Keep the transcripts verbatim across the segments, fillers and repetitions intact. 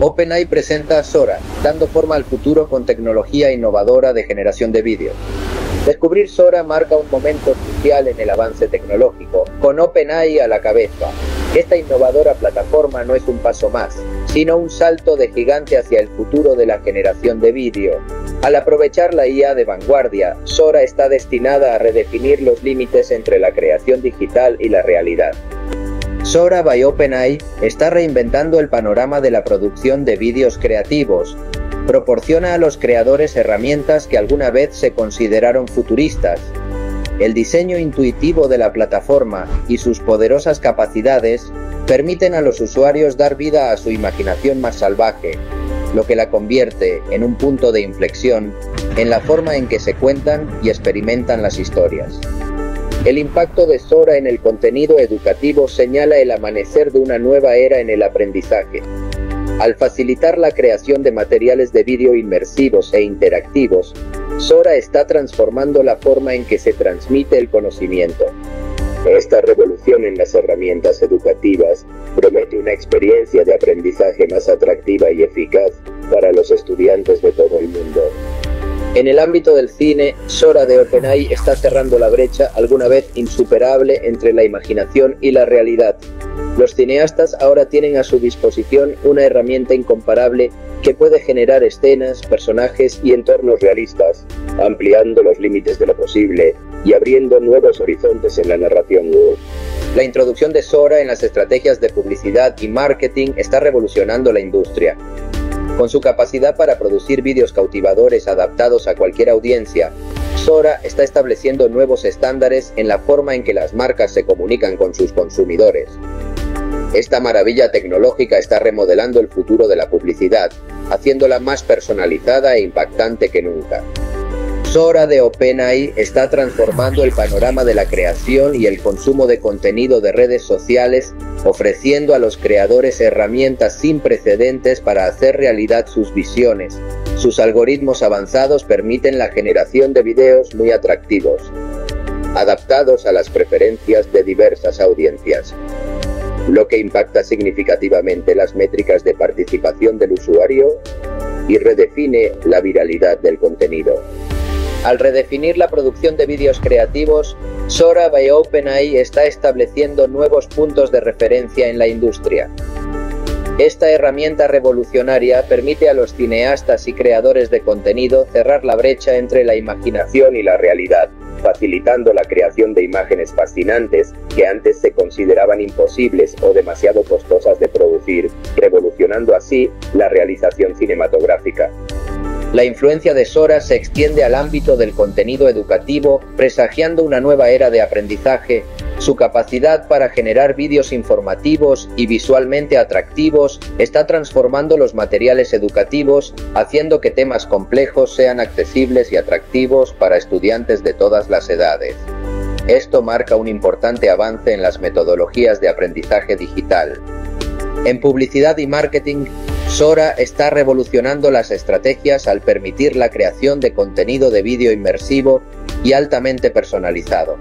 OpenAI presenta a Sora, dando forma al futuro con tecnología innovadora de generación de vídeo. Descubrir Sora marca un momento crucial en el avance tecnológico, con OpenAI a la cabeza. Esta innovadora plataforma no es un paso más, sino un salto de gigante hacia el futuro de la generación de vídeo. Al aprovechar la I A de vanguardia, Sora está destinada a redefinir los límites entre la creación digital y la realidad. Sora by OpenAI está reinventando el panorama de la producción de vídeos creativos. Proporciona a los creadores herramientas que alguna vez se consideraron futuristas. El diseño intuitivo de la plataforma y sus poderosas capacidades permiten a los usuarios dar vida a su imaginación más salvaje, lo que la convierte en un punto de inflexión en la forma en que se cuentan y experimentan las historias. El impacto de Sora en el contenido educativo señala el amanecer de una nueva era en el aprendizaje. Al facilitar la creación de materiales de vídeo inmersivos e interactivos, Sora está transformando la forma en que se transmite el conocimiento. Esta revolución en las herramientas educativas promete una experiencia de aprendizaje más atractiva y eficaz para los estudiantes de todo el mundo. En el ámbito del cine, Sora de OpenAI está cerrando la brecha, alguna vez insuperable, entre la imaginación y la realidad. Los cineastas ahora tienen a su disposición una herramienta incomparable que puede generar escenas, personajes y entornos realistas, ampliando los límites de lo posible y abriendo nuevos horizontes en la narración. La introducción de Sora en las estrategias de publicidad y marketing está revolucionando la industria. Con su capacidad para producir vídeos cautivadores adaptados a cualquier audiencia, Sora está estableciendo nuevos estándares en la forma en que las marcas se comunican con sus consumidores. Esta maravilla tecnológica está remodelando el futuro de la publicidad, haciéndola más personalizada e impactante que nunca. Sora de OpenAI está transformando el panorama de la creación y el consumo de contenido de redes sociales, ofreciendo a los creadores herramientas sin precedentes para hacer realidad sus visiones. Sus algoritmos avanzados permiten la generación de videos muy atractivos, adaptados a las preferencias de diversas audiencias, lo que impacta significativamente las métricas de participación del usuario y redefine la viralidad del contenido. Al redefinir la producción de vídeos creativos, Sora by OpenAI está estableciendo nuevos puntos de referencia en la industria. Esta herramienta revolucionaria permite a los cineastas y creadores de contenido cerrar la brecha entre la imaginación y la realidad, facilitando la creación de imágenes fascinantes que antes se consideraban imposibles o demasiado costosas de producir, revolucionando así la realización cinematográfica. La influencia de Sora se extiende al ámbito del contenido educativo, presagiando una nueva era de aprendizaje. Su capacidad para generar vídeos informativos y visualmente atractivos está transformando los materiales educativos, haciendo que temas complejos sean accesibles y atractivos para estudiantes de todas las edades. Esto marca un importante avance en las metodologías de aprendizaje digital. En publicidad y marketing, Sora está revolucionando las estrategias al permitir la creación de contenido de vídeo inmersivo y altamente personalizado.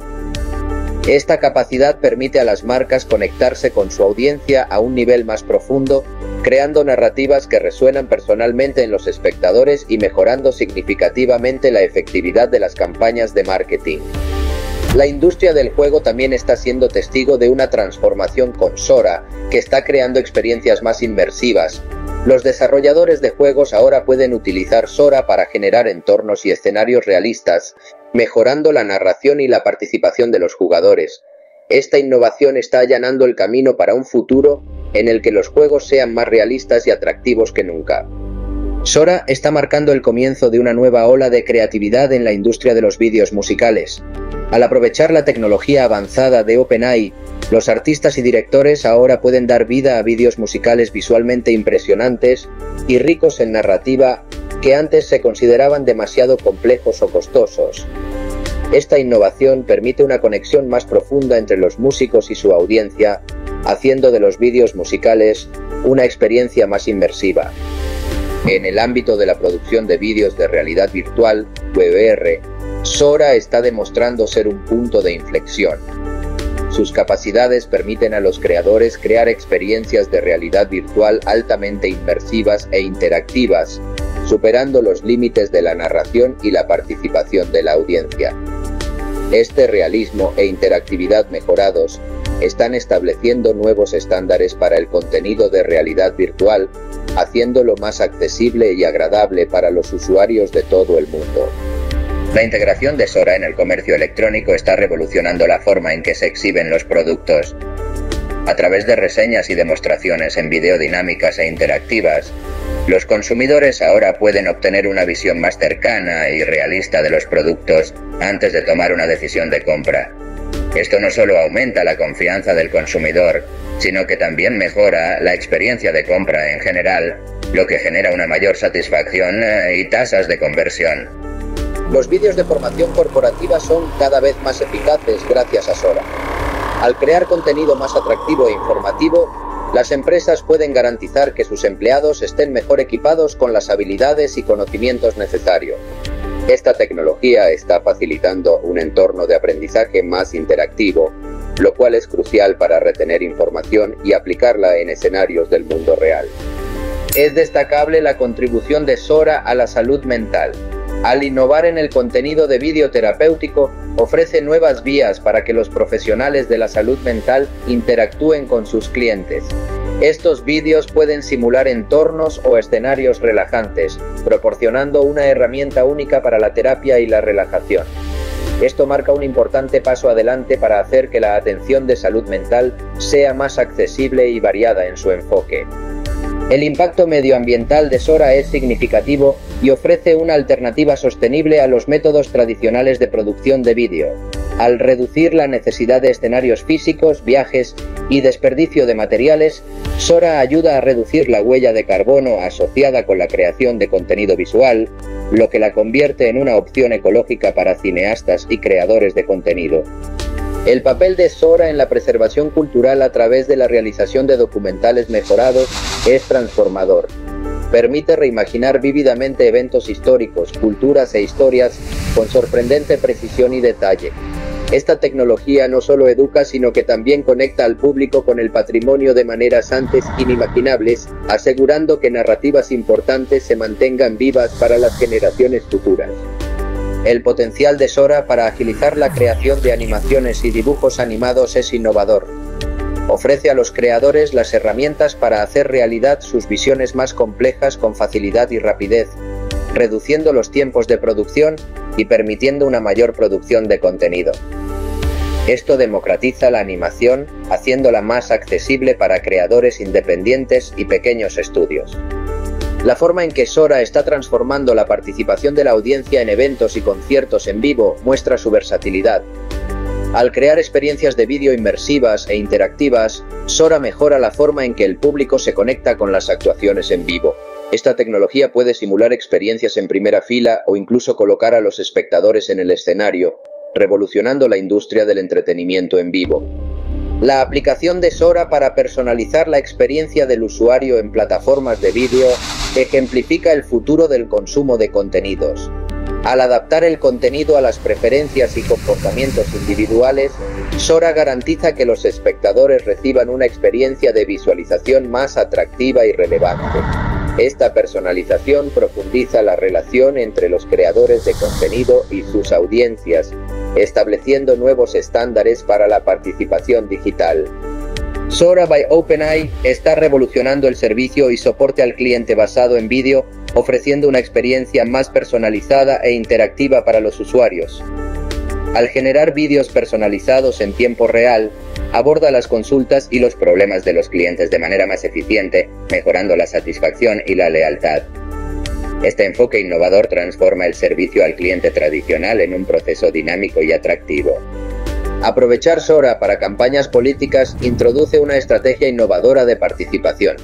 Esta capacidad permite a las marcas conectarse con su audiencia a un nivel más profundo, creando narrativas que resuenan personalmente en los espectadores y mejorando significativamente la efectividad de las campañas de marketing. La industria del juego también está siendo testigo de una transformación con Sora, que está creando experiencias más inmersivas. Los desarrolladores de juegos ahora pueden utilizar Sora para generar entornos y escenarios realistas, mejorando la narración y la participación de los jugadores. Esta innovación está allanando el camino para un futuro en el que los juegos sean más realistas y atractivos que nunca. Sora está marcando el comienzo de una nueva ola de creatividad en la industria de los vídeos musicales. Al aprovechar la tecnología avanzada de OpenAI, los artistas y directores ahora pueden dar vida a vídeos musicales visualmente impresionantes y ricos en narrativa que antes se consideraban demasiado complejos o costosos. Esta innovación permite una conexión más profunda entre los músicos y su audiencia, haciendo de los vídeos musicales una experiencia más inmersiva. En el ámbito de la producción de vídeos de realidad virtual, V R, Sora está demostrando ser un punto de inflexión. Sus capacidades permiten a los creadores crear experiencias de realidad virtual altamente inmersivas e interactivas, superando los límites de la narración y la participación de la audiencia. Este realismo e interactividad mejorados están estableciendo nuevos estándares para el contenido de realidad virtual, haciéndolo más accesible y agradable para los usuarios de todo el mundo. La integración de Sora en el comercio electrónico está revolucionando la forma en que se exhiben los productos. A través de reseñas y demostraciones en video dinámicas e interactivas, los consumidores ahora pueden obtener una visión más cercana y realista de los productos antes de tomar una decisión de compra. Esto no solo aumenta la confianza del consumidor, sino que también mejora la experiencia de compra en general, lo que genera una mayor satisfacción y tasas de conversión. Los vídeos de formación corporativa son cada vez más eficaces gracias a Sora. Al crear contenido más atractivo e informativo, las empresas pueden garantizar que sus empleados estén mejor equipados con las habilidades y conocimientos necesarios. Esta tecnología está facilitando un entorno de aprendizaje más interactivo, lo cual es crucial para retener información y aplicarla en escenarios del mundo real. Es destacable la contribución de Sora a la salud mental. Al innovar en el contenido de vídeo terapéutico, ofrece nuevas vías para que los profesionales de la salud mental interactúen con sus clientes. Estos vídeos pueden simular entornos o escenarios relajantes, proporcionando una herramienta única para la terapia y la relajación. Esto marca un importante paso adelante para hacer que la atención de salud mental sea más accesible y variada en su enfoque. El impacto medioambiental de Sora es significativo y ofrece una alternativa sostenible a los métodos tradicionales de producción de vídeo, al reducir la necesidad de escenarios físicos, viajes y desperdicio de materiales. Sora ayuda a reducir la huella de carbono asociada con la creación de contenido visual, lo que la convierte en una opción ecológica para cineastas y creadores de contenido. El papel de Sora en la preservación cultural a través de la realización de documentales mejorados es transformador. Permite reimaginar vívidamente eventos históricos, culturas e historias con sorprendente precisión y detalle. Esta tecnología no solo educa, sino que también conecta al público con el patrimonio de maneras antes inimaginables, asegurando que narrativas importantes se mantengan vivas para las generaciones futuras. El potencial de Sora para agilizar la creación de animaciones y dibujos animados es innovador. Ofrece a los creadores las herramientas para hacer realidad sus visiones más complejas con facilidad y rapidez, reduciendo los tiempos de producción y permitiendo una mayor producción de contenido. Esto democratiza la animación, haciéndola más accesible para creadores independientes y pequeños estudios. La forma en que Sora está transformando la participación de la audiencia en eventos y conciertos en vivo muestra su versatilidad. Al crear experiencias de vídeo inmersivas e interactivas, Sora mejora la forma en que el público se conecta con las actuaciones en vivo. Esta tecnología puede simular experiencias en primera fila o incluso colocar a los espectadores en el escenario, revolucionando la industria del entretenimiento en vivo. La aplicación de Sora para personalizar la experiencia del usuario en plataformas de vídeo ejemplifica el futuro del consumo de contenidos. Al adaptar el contenido a las preferencias y comportamientos individuales, Sora garantiza que los espectadores reciban una experiencia de visualización más atractiva y relevante. Esta personalización profundiza la relación entre los creadores de contenido y sus audiencias, estableciendo nuevos estándares para la participación digital. Sora by OpenAI está revolucionando el servicio y soporte al cliente basado en vídeo, ofreciendo una experiencia más personalizada e interactiva para los usuarios. Al generar vídeos personalizados en tiempo real, aborda las consultas y los problemas de los clientes de manera más eficiente, mejorando la satisfacción y la lealtad. Este enfoque innovador transforma el servicio al cliente tradicional en un proceso dinámico y atractivo. Aprovechar Sora para campañas políticas introduce una estrategia innovadora de participación.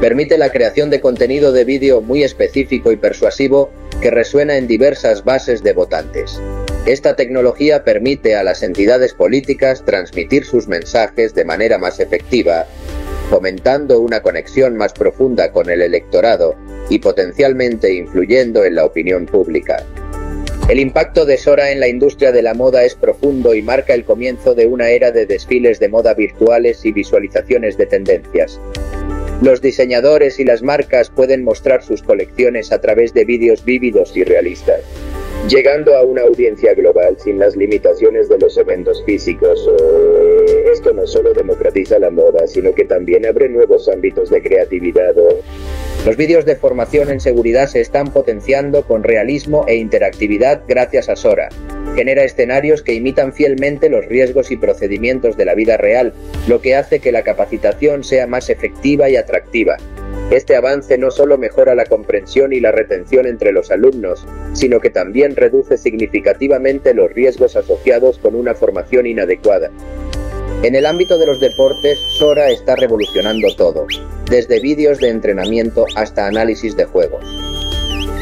Permite la creación de contenido de vídeo muy específico y persuasivo que resuena en diversas bases de votantes. Esta tecnología permite a las entidades políticas transmitir sus mensajes de manera más efectiva, fomentando una conexión más profunda con el electorado y potencialmente influyendo en la opinión pública. El impacto de Sora en la industria de la moda es profundo y marca el comienzo de una era de desfiles de moda virtuales y visualizaciones de tendencias. Los diseñadores y las marcas pueden mostrar sus colecciones a través de vídeos vívidos y realistas, llegando a una audiencia global sin las limitaciones de los eventos físicos. Esto no solo democratiza la moda, sino que también abre nuevos ámbitos de creatividad. Los vídeos de formación en seguridad se están potenciando con realismo e interactividad gracias a Sora. Genera escenarios que imitan fielmente los riesgos y procedimientos de la vida real, lo que hace que la capacitación sea más efectiva y atractiva. Este avance no solo mejora la comprensión y la retención entre los alumnos, sino que también reduce significativamente los riesgos asociados con una formación inadecuada. En el ámbito de los deportes, Sora está revolucionando todo, desde vídeos de entrenamiento hasta análisis de juegos.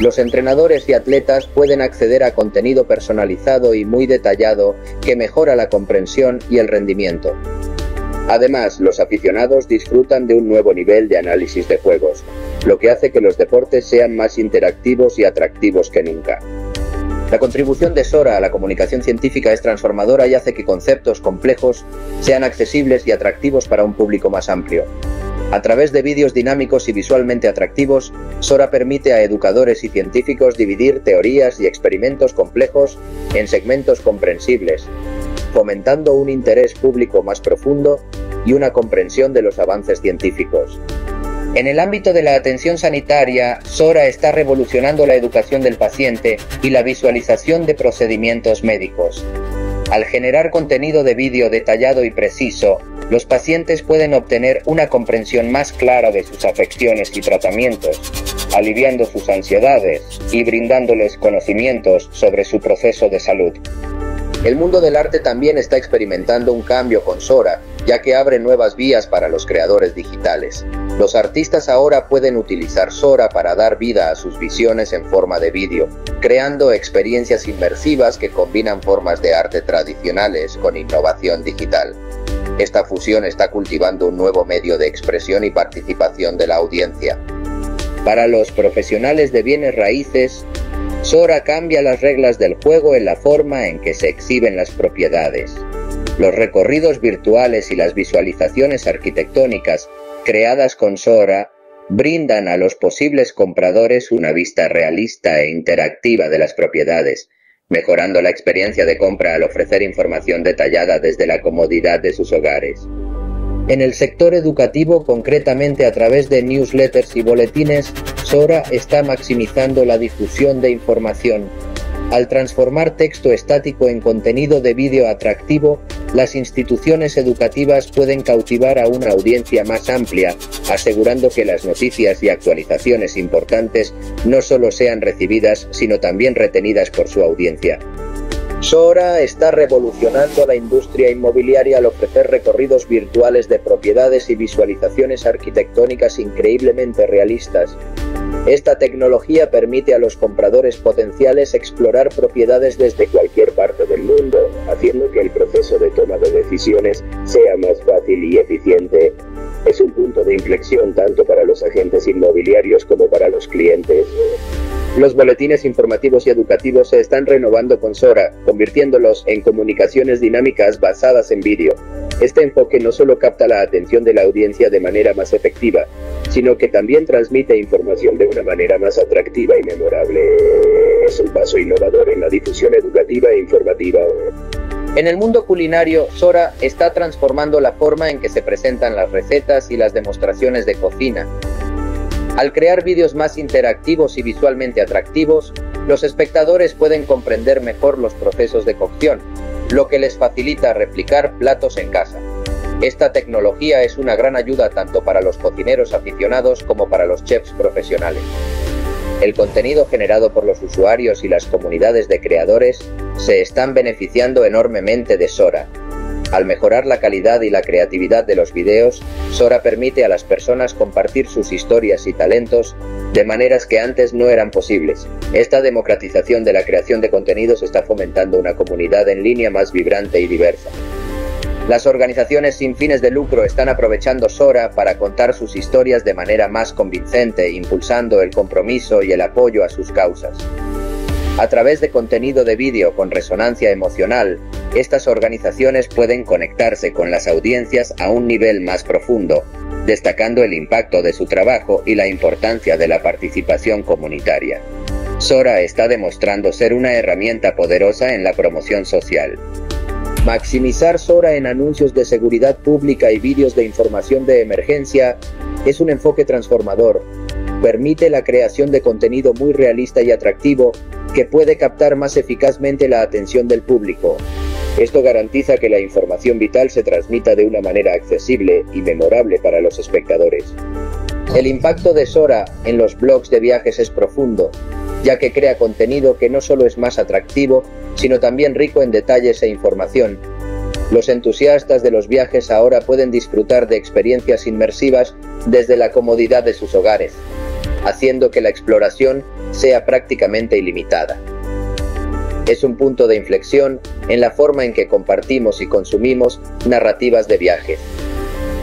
Los entrenadores y atletas pueden acceder a contenido personalizado y muy detallado que mejora la comprensión y el rendimiento. Además, los aficionados disfrutan de un nuevo nivel de análisis de juegos, lo que hace que los deportes sean más interactivos y atractivos que nunca. La contribución de Sora a la comunicación científica es transformadora y hace que conceptos complejos sean accesibles y atractivos para un público más amplio. A través de vídeos dinámicos y visualmente atractivos, Sora permite a educadores y científicos dividir teorías y experimentos complejos en segmentos comprensibles, fomentando un interés público más profundo y una comprensión de los avances científicos. En el ámbito de la atención sanitaria, Sora está revolucionando la educación del paciente y la visualización de procedimientos médicos. Al generar contenido de vídeo detallado y preciso, los pacientes pueden obtener una comprensión más clara de sus afecciones y tratamientos, aliviando sus ansiedades y brindándoles conocimientos sobre su proceso de salud. El mundo del arte también está experimentando un cambio con Sora, ya que abre nuevas vías para los creadores digitales. Los artistas ahora pueden utilizar Sora para dar vida a sus visiones en forma de vídeo, creando experiencias inmersivas que combinan formas de arte tradicionales con innovación digital. Esta fusión está cultivando un nuevo medio de expresión y participación de la audiencia. Para los profesionales de bienes raíces, Sora cambia las reglas del juego en la forma en que se exhiben las propiedades. Los recorridos virtuales y las visualizaciones arquitectónicas creadas con Sora brindan a los posibles compradores una vista realista e interactiva de las propiedades, mejorando la experiencia de compra al ofrecer información detallada desde la comodidad de sus hogares. En el sector educativo, concretamente a través de newsletters y boletines, Sora está maximizando la difusión de información. Al transformar texto estático en contenido de vídeo atractivo, las instituciones educativas pueden cautivar a una audiencia más amplia, asegurando que las noticias y actualizaciones importantes no solo sean recibidas, sino también retenidas por su audiencia. Sora está revolucionando la industria inmobiliaria al ofrecer recorridos virtuales de propiedades y visualizaciones arquitectónicas increíblemente realistas. Esta tecnología permite a los compradores potenciales explorar propiedades desde cualquier parte del mundo, haciendo que el proceso de toma de decisiones sea más fácil y eficiente. Es un punto de inflexión tanto para los agentes inmobiliarios como para los clientes. Los boletines informativos y educativos se están renovando con Sora, convirtiéndolos en comunicaciones dinámicas basadas en vídeo. Este enfoque no solo capta la atención de la audiencia de manera más efectiva, sino que también transmite información de una manera más atractiva y memorable. Es un paso innovador en la difusión educativa e informativa. En el mundo culinario, Sora está transformando la forma en que se presentan las recetas y las demostraciones de cocina. Al crear vídeos más interactivos y visualmente atractivos, los espectadores pueden comprender mejor los procesos de cocción, lo que les facilita replicar platos en casa. Esta tecnología es una gran ayuda tanto para los cocineros aficionados como para los chefs profesionales. El contenido generado por los usuarios y las comunidades de creadores se están beneficiando enormemente de Sora. Al mejorar la calidad y la creatividad de los videos, Sora permite a las personas compartir sus historias y talentos de maneras que antes no eran posibles. Esta democratización de la creación de contenidos está fomentando una comunidad en línea más vibrante y diversa. Las organizaciones sin fines de lucro están aprovechando Sora para contar sus historias de manera más convincente, impulsando el compromiso y el apoyo a sus causas. A través de contenido de vídeo con resonancia emocional, estas organizaciones pueden conectarse con las audiencias a un nivel más profundo, destacando el impacto de su trabajo y la importancia de la participación comunitaria. Sora está demostrando ser una herramienta poderosa en la promoción social. Maximizar Sora en anuncios de seguridad pública y vídeos de información de emergencia es un enfoque transformador. Permite la creación de contenido muy realista y atractivo que puede captar más eficazmente la atención del público. Esto garantiza que la información vital se transmita de una manera accesible y memorable para los espectadores. El impacto de Sora en los blogs de viajes es profundo, ya que crea contenido que no solo es más atractivo, sino también rico en detalles e información. Los entusiastas de los viajes ahora pueden disfrutar de experiencias inmersivas desde la comodidad de sus hogares, haciendo que la exploración sea prácticamente ilimitada. Es un punto de inflexión en la forma en que compartimos y consumimos narrativas de viajes.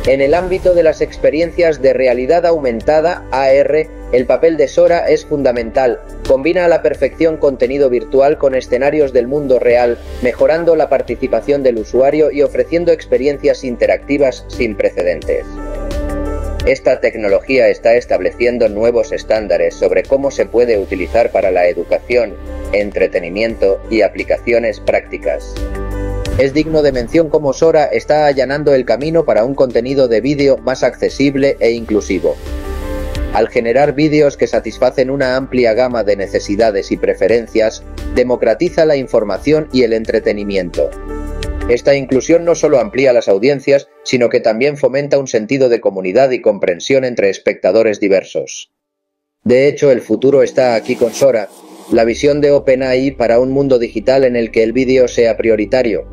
En el ámbito de las experiencias de realidad aumentada, A R, el papel de Sora es fundamental. Combina a la perfección contenido virtual con escenarios del mundo real, mejorando la participación del usuario y ofreciendo experiencias interactivas sin precedentes. Esta tecnología está estableciendo nuevos estándares sobre cómo se puede utilizar para la educación, entretenimiento y aplicaciones prácticas. Es digno de mención cómo Sora está allanando el camino para un contenido de vídeo más accesible e inclusivo. Al generar vídeos que satisfacen una amplia gama de necesidades y preferencias, democratiza la información y el entretenimiento. Esta inclusión no solo amplía las audiencias, sino que también fomenta un sentido de comunidad y comprensión entre espectadores diversos. De hecho, el futuro está aquí con Sora, la visión de OpenAI para un mundo digital en el que el vídeo sea prioritario.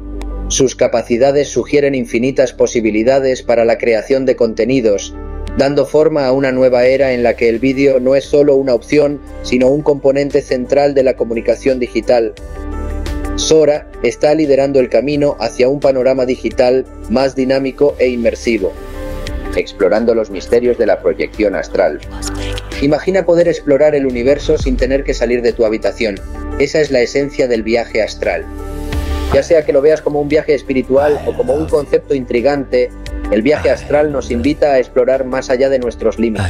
Sus capacidades sugieren infinitas posibilidades para la creación de contenidos, dando forma a una nueva era en la que el vídeo no es solo una opción, sino un componente central de la comunicación digital. Sora está liderando el camino hacia un panorama digital más dinámico e inmersivo, explorando los misterios de la proyección astral. Imagina poder explorar el universo sin tener que salir de tu habitación. Esa es la esencia del viaje astral. Ya sea que lo veas como un viaje espiritual o como un concepto intrigante, el viaje astral nos invita a explorar más allá de nuestros límites.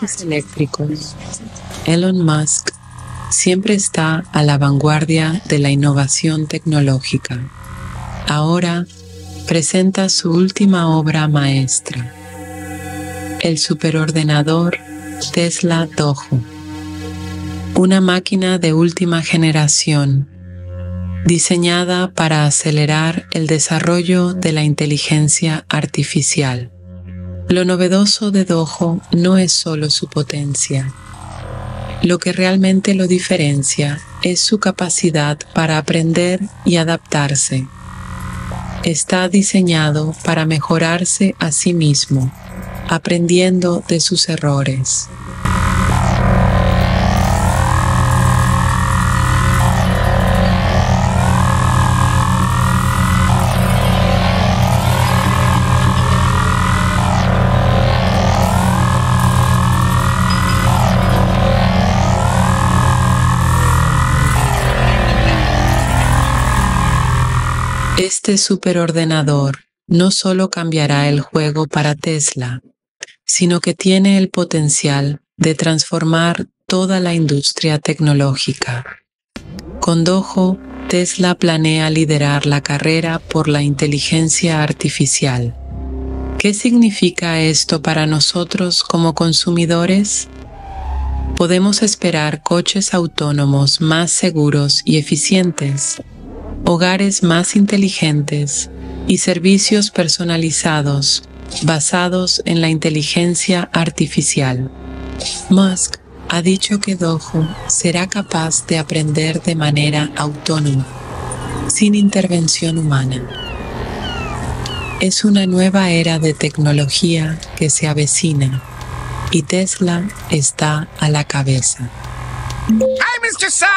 Coches eléctricos. Elon Musk siempre está a la vanguardia de la innovación tecnológica. Ahora presenta su última obra maestra, el superordenador Tesla Dojo, una máquina de última generación diseñada para acelerar el desarrollo de la inteligencia artificial. Lo novedoso de Dojo no es solo su potencia. Lo que realmente lo diferencia es su capacidad para aprender y adaptarse. Está diseñado para mejorarse a sí mismo, aprendiendo de sus errores. Este superordenador no solo cambiará el juego para Tesla, sino que tiene el potencial de transformar toda la industria tecnológica. Con Dojo, Tesla planea liderar la carrera por la inteligencia artificial. ¿Qué significa esto para nosotros como consumidores? Podemos esperar coches autónomos más seguros y eficientes, hogares más inteligentes y servicios personalizados basados en la inteligencia artificial. Musk ha dicho que Dojo será capaz de aprender de manera autónoma, sin intervención humana. Es una nueva era de tecnología que se avecina y Tesla está a la cabeza. Hi, mister Sun.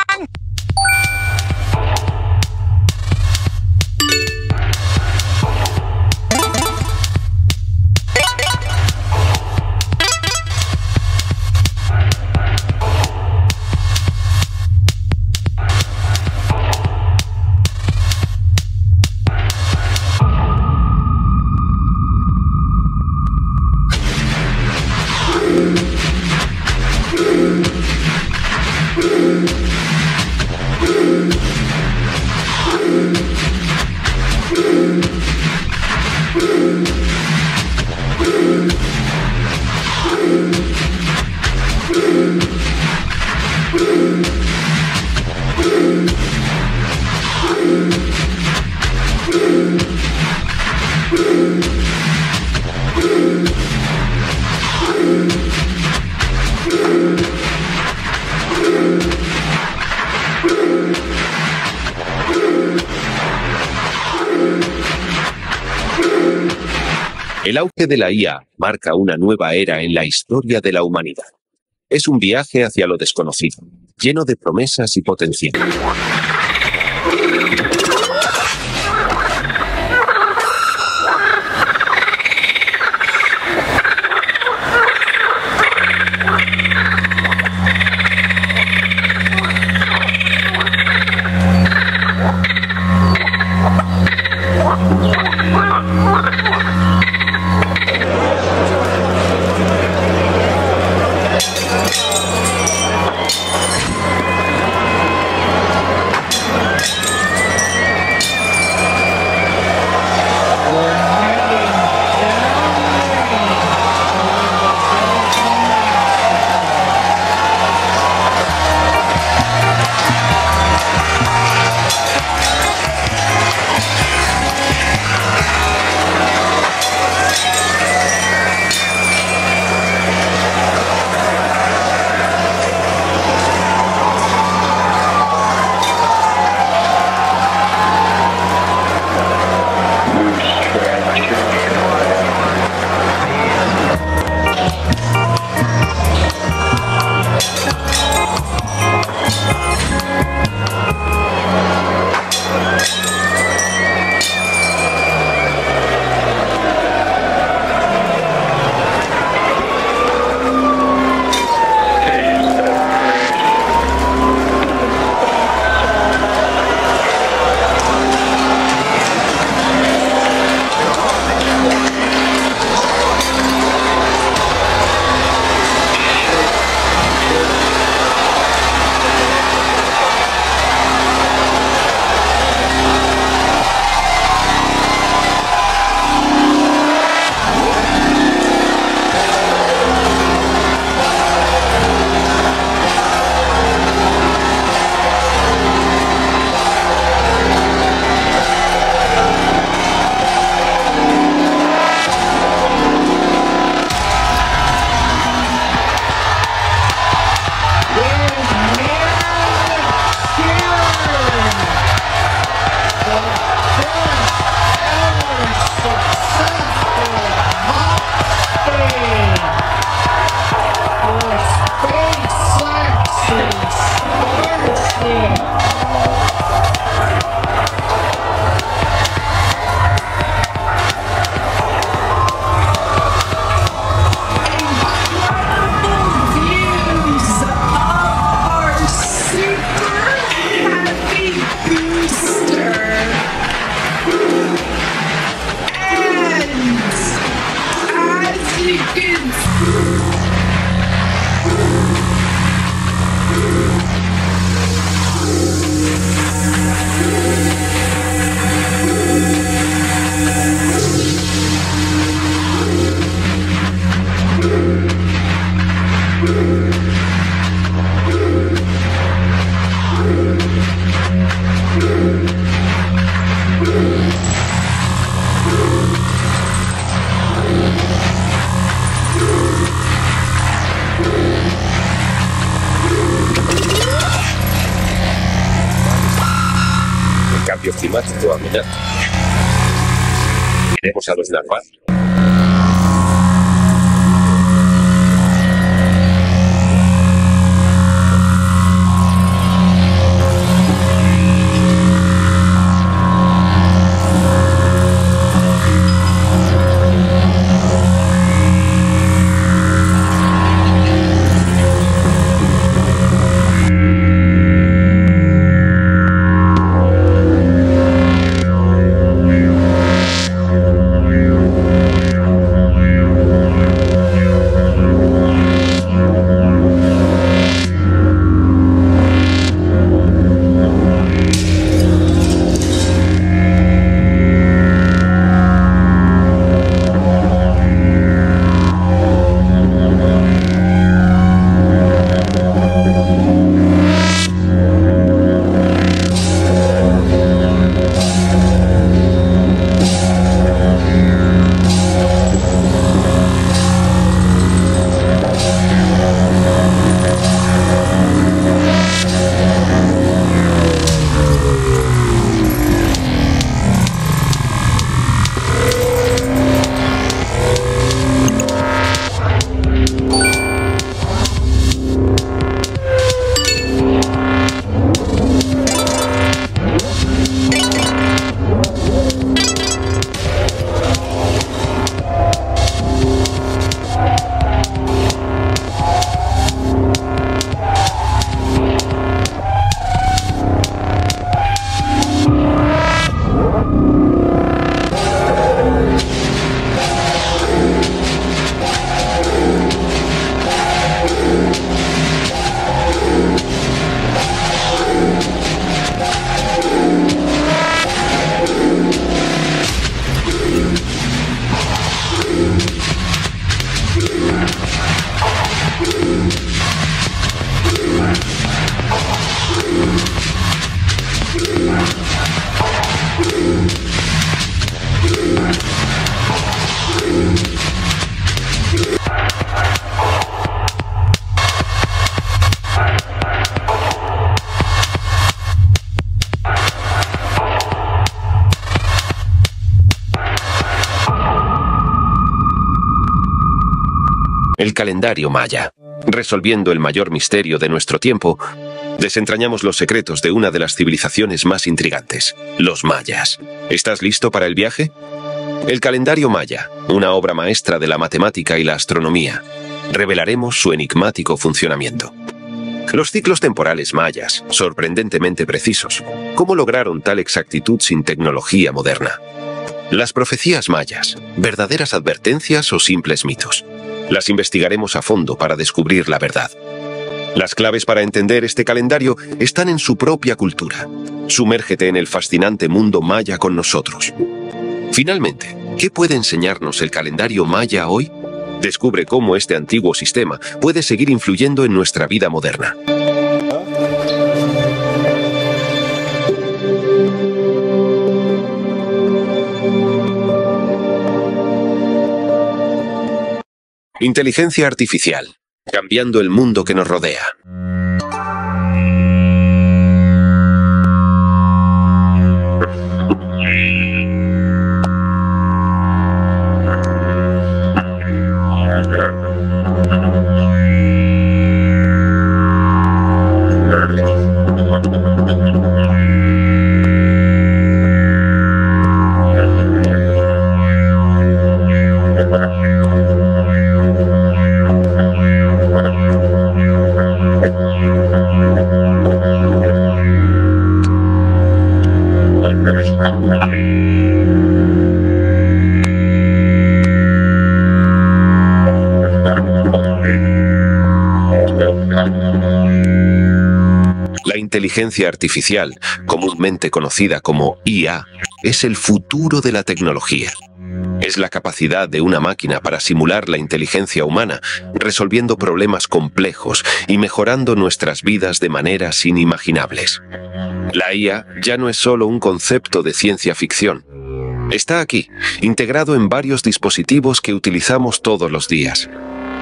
El auge de la I A marca una nueva era en la historia de la humanidad. Es un viaje hacia lo desconocido, lleno de promesas y potencial. cambio climático amenaza. Queremos a los narval. El calendario maya. Resolviendo el mayor misterio de nuestro tiempo, desentrañamos los secretos de una de las civilizaciones más intrigantes, los mayas. ¿Estás listo para el viaje? El calendario maya, una obra maestra de la matemática y la astronomía. Revelaremos su enigmático funcionamiento. Los ciclos temporales mayas, sorprendentemente precisos. ¿Cómo lograron tal exactitud sin tecnología moderna? Las profecías mayas, verdaderas advertencias o simples mitos. Las investigaremos a fondo para descubrir la verdad. Las claves para entender este calendario están en su propia cultura. Sumérgete en el fascinante mundo maya con nosotros. Finalmente, ¿qué puede enseñarnos el calendario maya hoy? Descubre cómo este antiguo sistema puede seguir influyendo en nuestra vida moderna. Inteligencia artificial, cambiando el mundo que nos rodea. La inteligencia artificial, comúnmente conocida como I A, es el futuro de la tecnología. Es la capacidad de una máquina para simular la inteligencia humana, resolviendo problemas complejos y mejorando nuestras vidas de maneras inimaginables. La I A ya no es solo un concepto de ciencia ficción. Está aquí, integrado en varios dispositivos que utilizamos todos los días.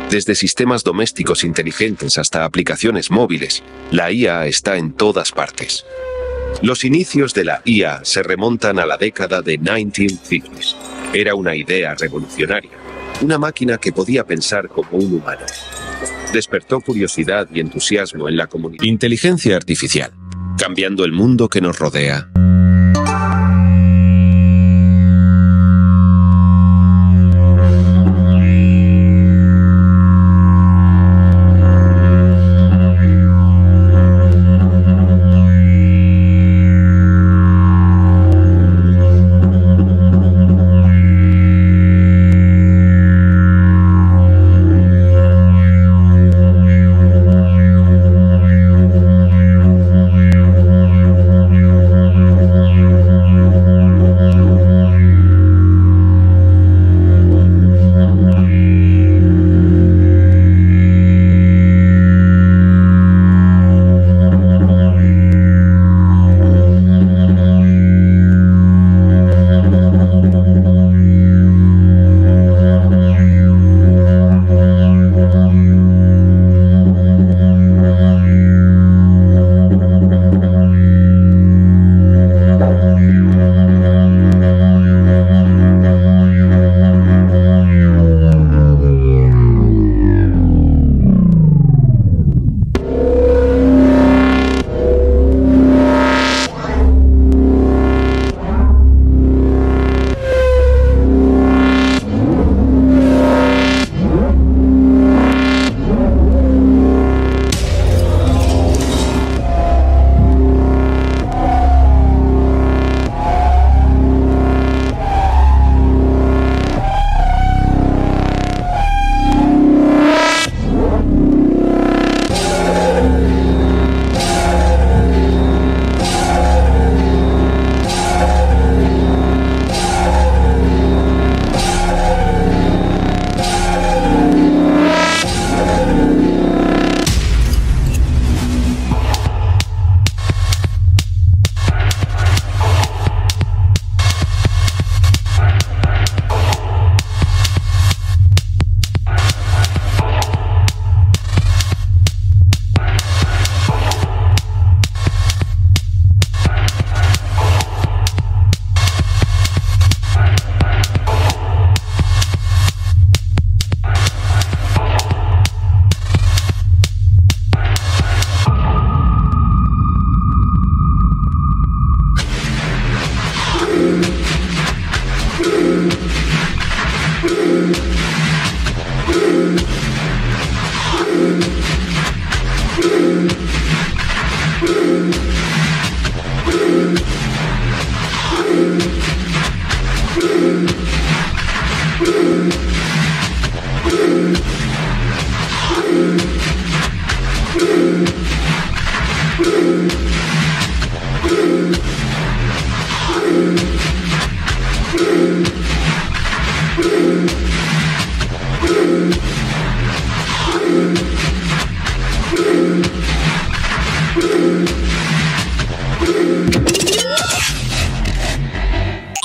Desde sistemas domésticos inteligentes hasta aplicaciones móviles, la I A está en todas partes. Los inicios de la I A se remontan a la década de mil novecientos cincuenta. Era una idea revolucionaria, una máquina que podía pensar como un humano. Despertó curiosidad y entusiasmo en la comunidad. Inteligencia artificial, cambiando el mundo que nos rodea.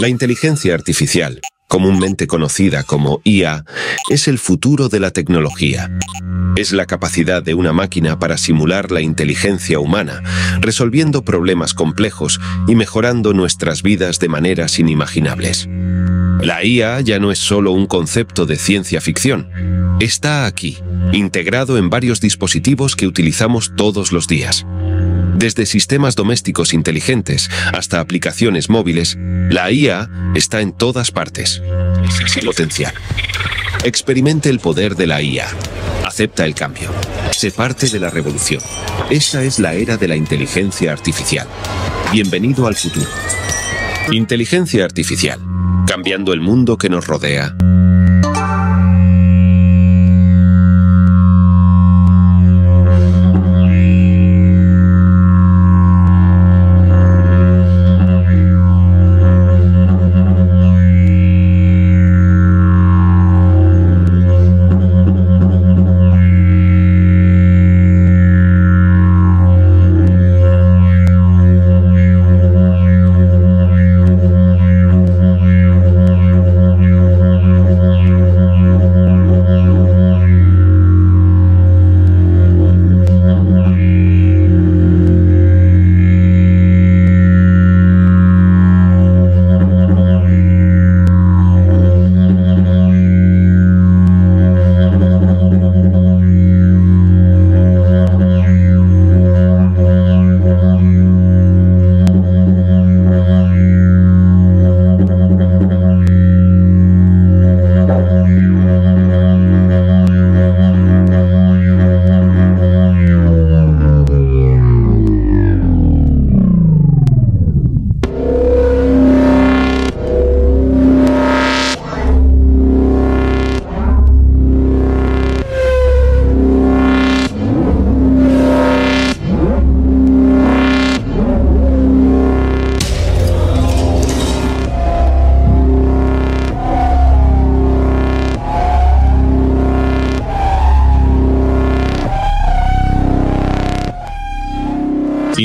La inteligencia artificial, comúnmente conocida como I A, es el futuro de la tecnología. Es la capacidad de una máquina para simular la inteligencia humana, resolviendo problemas complejos y mejorando nuestras vidas de maneras inimaginables. La I A ya no es solo un concepto de ciencia ficción. Está aquí, integrado en varios dispositivos que utilizamos todos los días. Desde sistemas domésticos inteligentes hasta aplicaciones móviles, la I A está en todas partes. Potencial. Experimente el poder de la I A. Acepta el cambio. Sé parte de la revolución. Esta es la era de la inteligencia artificial. Bienvenido al futuro. Inteligencia artificial, cambiando el mundo que nos rodea.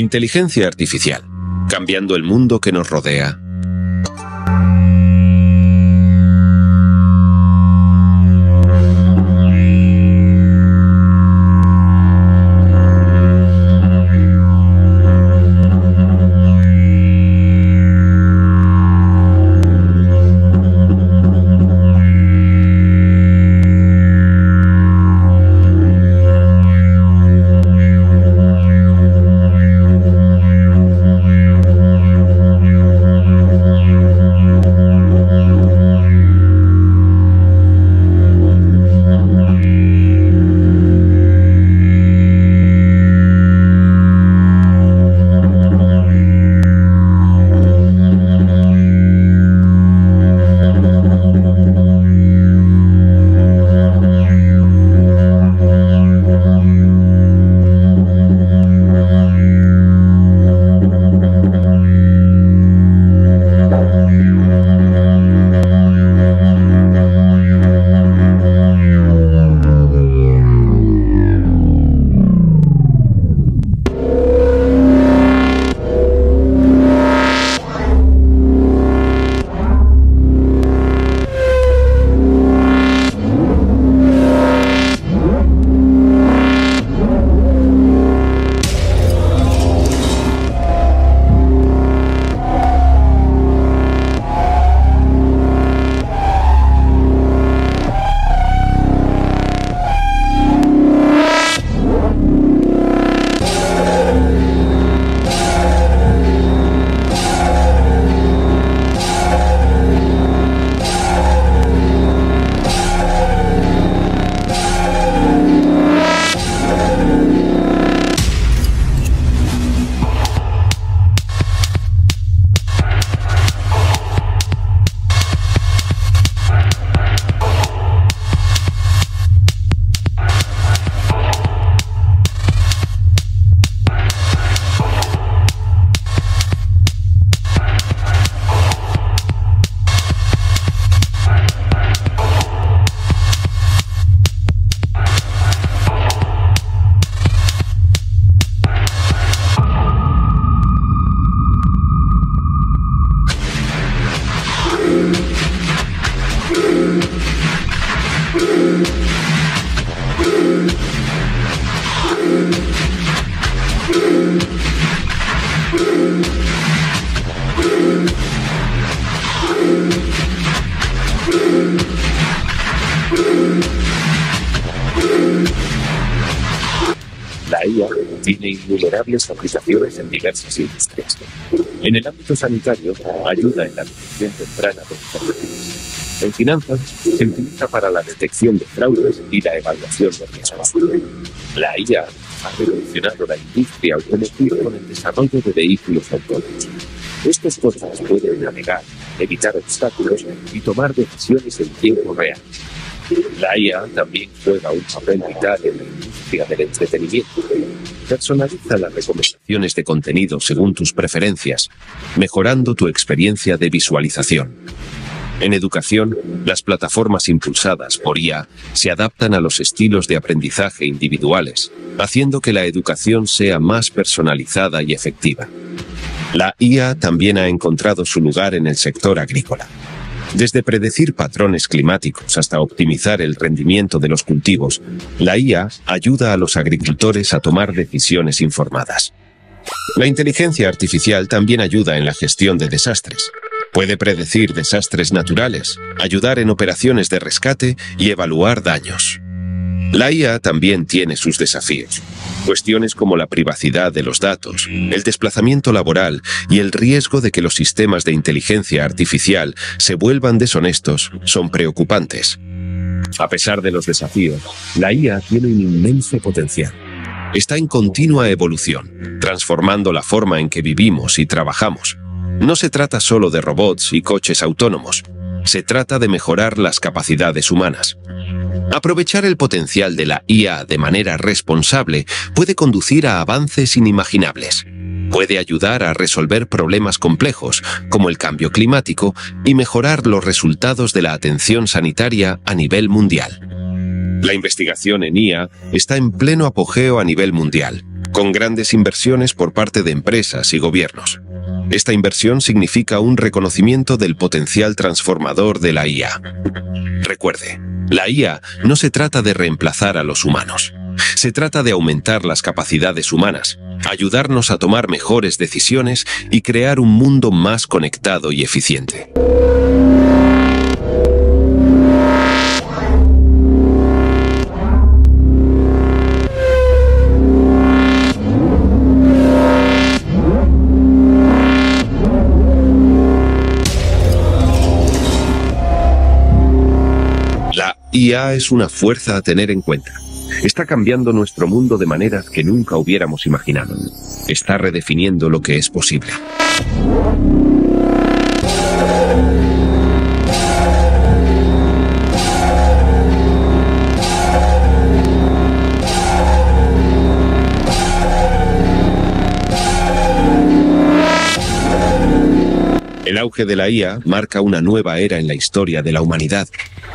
Inteligencia artificial, cambiando el mundo que nos rodea. La I A tiene innumerables aplicaciones en diversas industrias. En el ámbito sanitario, ayuda en la detección temprana de enfermedades. En finanzas, se utiliza para la detección de fraudes y la evaluación de riesgos. La I A ha revolucionado la industria automotriz con el desarrollo de vehículos autónomos. Estas cosas pueden navegar, evitar obstáculos y tomar decisiones en tiempo real. La I A también juega un papel vital en la industria del entretenimiento. Personaliza las recomendaciones de contenido según tus preferencias, mejorando tu experiencia de visualización. En educación, las plataformas impulsadas por I A se adaptan a los estilos de aprendizaje individuales, haciendo que la educación sea más personalizada y efectiva. La I A también ha encontrado su lugar en el sector agrícola. Desde predecir patrones climáticos hasta optimizar el rendimiento de los cultivos, la I A ayuda a los agricultores a tomar decisiones informadas. La inteligencia artificial también ayuda en la gestión de desastres. Puede predecir desastres naturales, ayudar en operaciones de rescate y evaluar daños. La I A también tiene sus desafíos. Cuestiones como la privacidad de los datos, el desplazamiento laboral y el riesgo de que los sistemas de inteligencia artificial se vuelvan deshonestos son preocupantes. A pesar de los desafíos, la I A tiene un inmenso potencial. Está en continua evolución, transformando la forma en que vivimos y trabajamos. No se trata solo de robots y coches autónomos. Se trata de mejorar las capacidades humanas. Aprovechar el potencial de la I A de manera responsable puede conducir a avances inimaginables. Puede ayudar a resolver problemas complejos, como el cambio climático, y mejorar los resultados de la atención sanitaria a nivel mundial. La investigación en I A está en pleno apogeo a nivel mundial. con grandes inversiones por parte de empresas y gobiernos. Esta inversión significa un reconocimiento del potencial transformador de la I A. Recuerde, la I A no se trata de reemplazar a los humanos. Se trata de aumentar las capacidades humanas, ayudarnos a tomar mejores decisiones y crear un mundo más conectado y eficiente. La I A es una fuerza a tener en cuenta. Está cambiando nuestro mundo de maneras que nunca hubiéramos imaginado. Está redefiniendo lo que es posible. El auge de la I A marca una nueva era en la historia de la humanidad.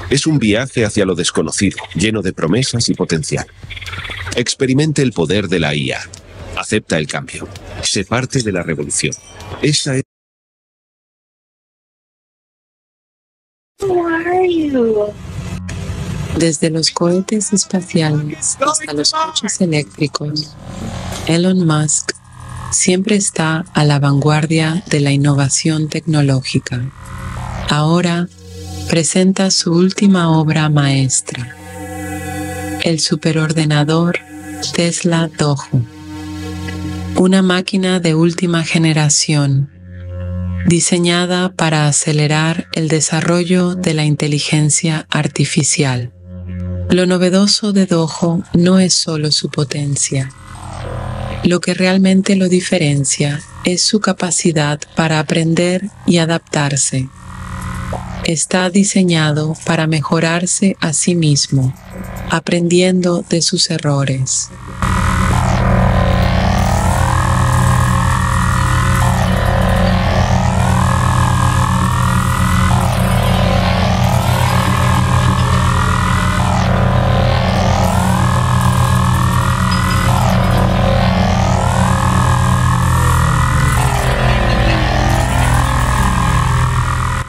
Es un viaje hacia lo desconocido, lleno de promesas y potencial. Experimente el poder de la I A. Acepta el cambio. Sé parte de la revolución. Esa es... Desde los cohetes espaciales hasta los coches eléctricos, Elon Musk siempre está a la vanguardia de la innovación tecnológica. Ahora presenta su última obra maestra, el superordenador Tesla Dojo, una máquina de última generación diseñada para acelerar el desarrollo de la inteligencia artificial. Lo novedoso de Dojo no es solo su potencia. Lo que realmente lo diferencia es su capacidad para aprender y adaptarse. Está diseñado para mejorarse a sí mismo, aprendiendo de sus errores.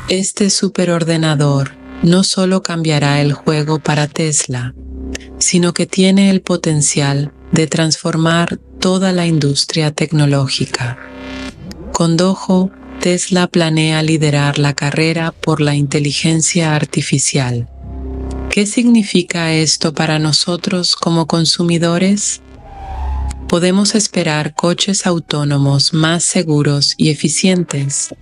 Este superordenador no solo cambiará el juego para Tesla, sino que tiene el potencial de transformar toda la industria tecnológica. Con Dojo, Tesla planea liderar la carrera por la inteligencia artificial. ¿Qué significa esto para nosotros como consumidores? Podemos esperar coches autónomos más seguros y eficientes,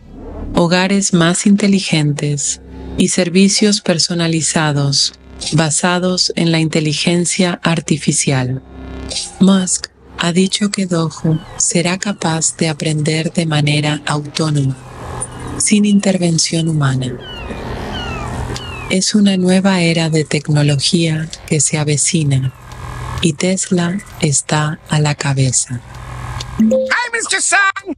hogares más inteligentes y servicios personalizados basados en la inteligencia artificial. Musk ha dicho que Dojo será capaz de aprender de manera autónoma, sin intervención humana. Es una nueva era de tecnología que se avecina y Tesla está a la cabeza. Hi, mister Sun.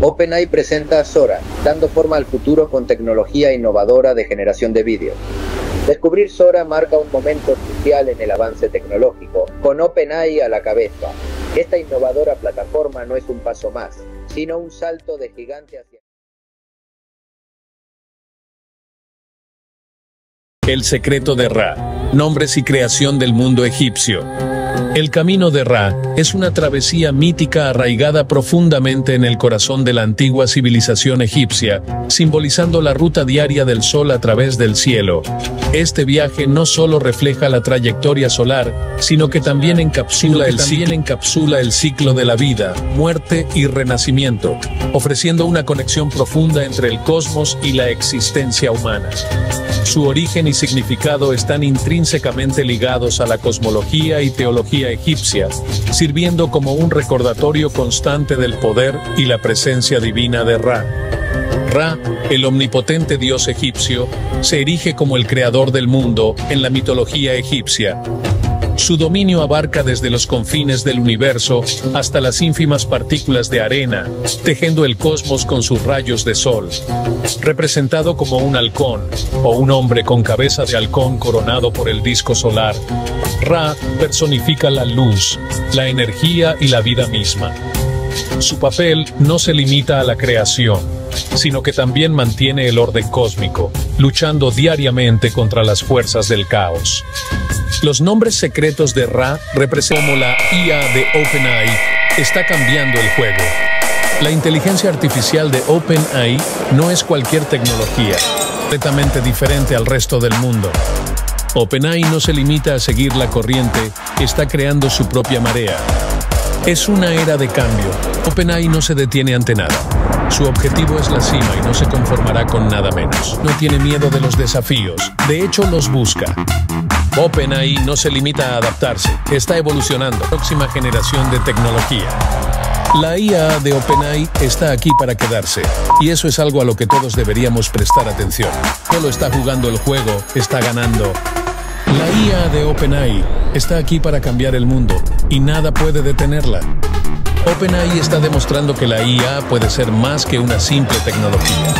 OpenAI presenta a Sora, dando forma al futuro con tecnología innovadora de generación de vídeo. Descubrir Sora marca un momento crucial en el avance tecnológico, con OpenAI a la cabeza. Esta innovadora plataforma no es un paso más, sino un salto de gigante hacia... El secreto de Ra, nombres y creación del mundo egipcio. El camino de Ra es una travesía mítica arraigada profundamente en el corazón de la antigua civilización egipcia, simbolizando la ruta diaria del sol a través del cielo. Este viaje no solo refleja la trayectoria solar, sino que también encapsula, el, que también ciclo. encapsula el ciclo de la vida, muerte y renacimiento, ofreciendo una conexión profunda entre el cosmos y la existencia humana. Su origen y significado están intrínsecamente ligados a la cosmología y teología egipcia, sirviendo como un recordatorio constante del poder y la presencia divina de Ra. Ra, el omnipotente dios egipcio, se erige como el creador del mundo en la mitología egipcia. Su dominio abarca desde los confines del universo hasta las ínfimas partículas de arena, tejiendo el cosmos con sus rayos de sol. Representado como un halcón, o un hombre con cabeza de halcón coronado por el disco solar, Ra personifica la luz, la energía y la vida misma. Su papel no se limita a la creación, sino que también mantiene el orden cósmico, luchando diariamente contra las fuerzas del caos. Los nombres secretos de Ra, representando la I A de OpenAI, está cambiando el juego. La inteligencia artificial de OpenAI no es cualquier tecnología, completamente diferente al resto del mundo. OpenAI no se limita a seguir la corriente, está creando su propia marea. Es una era de cambio. OpenAI no se detiene ante nada. Su objetivo es la cima y no se conformará con nada menos. No tiene miedo de los desafíos, de hecho los busca. OpenAI no se limita a adaptarse, está evolucionando. Próxima generación de tecnología. La I A de OpenAI está aquí para quedarse, y eso es algo a lo que todos deberíamos prestar atención. Solo está jugando el juego, está ganando. La I A de OpenAI está aquí para cambiar el mundo, y nada puede detenerla. OpenAI está demostrando que la I A puede ser más que una simple tecnología.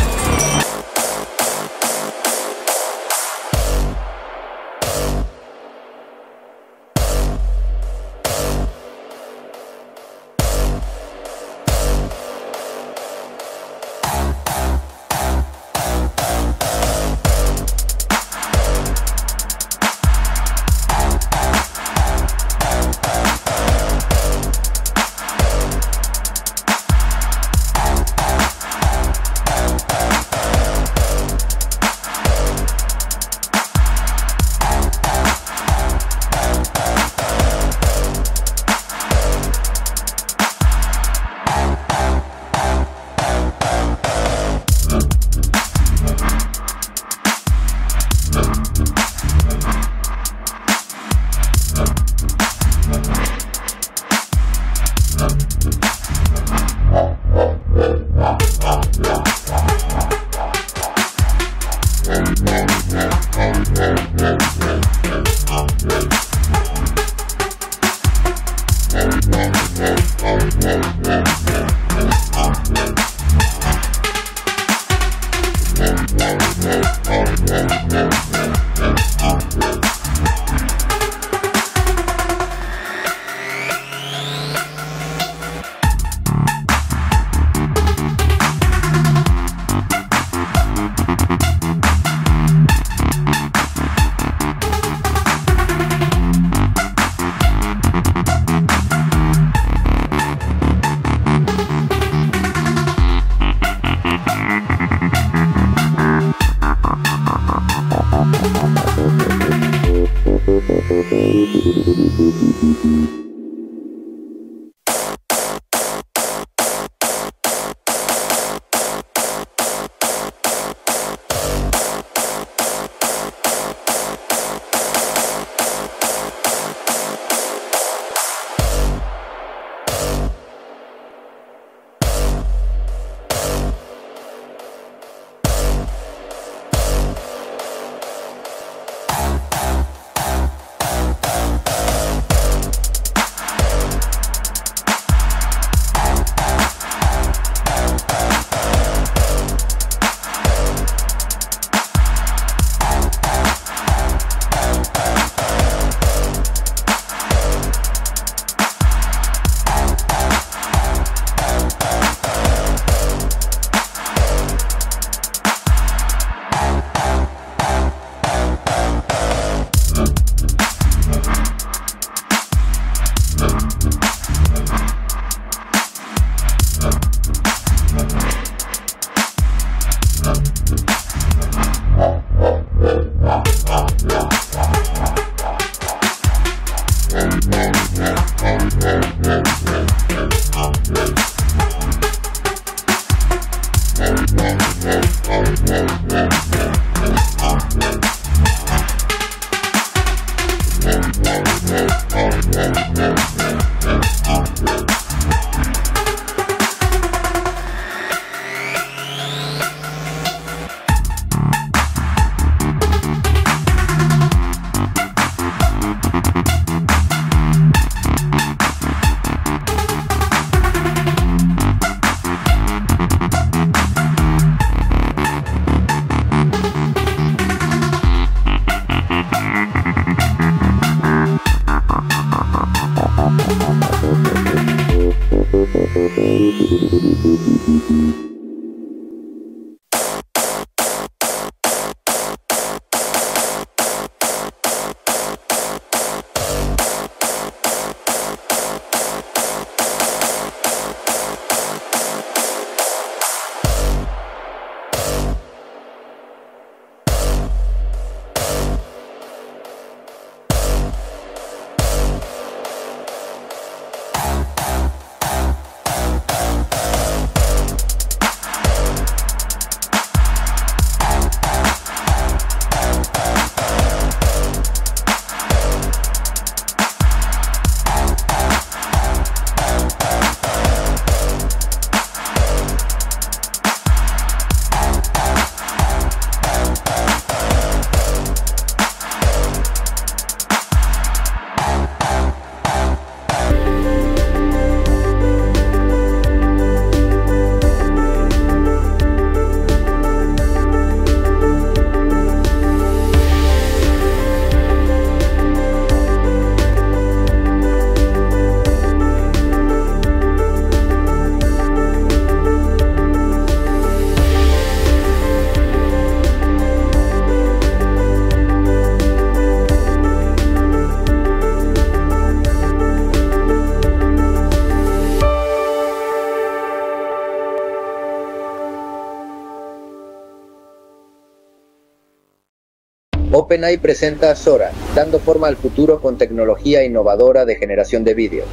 OpenAI presenta a Sora, dando forma al futuro con tecnología innovadora de generación de vídeo.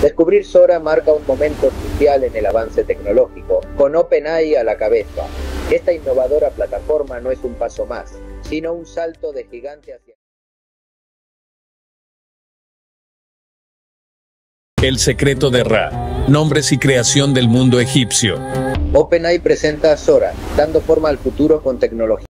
Descubrir Sora marca un momento crucial en el avance tecnológico, con OpenAI a la cabeza. Esta innovadora plataforma no es un paso más, sino un salto de gigante hacia... El secreto de Ra, nombres y creación del mundo egipcio. OpenAI presenta a Sora, dando forma al futuro con tecnología.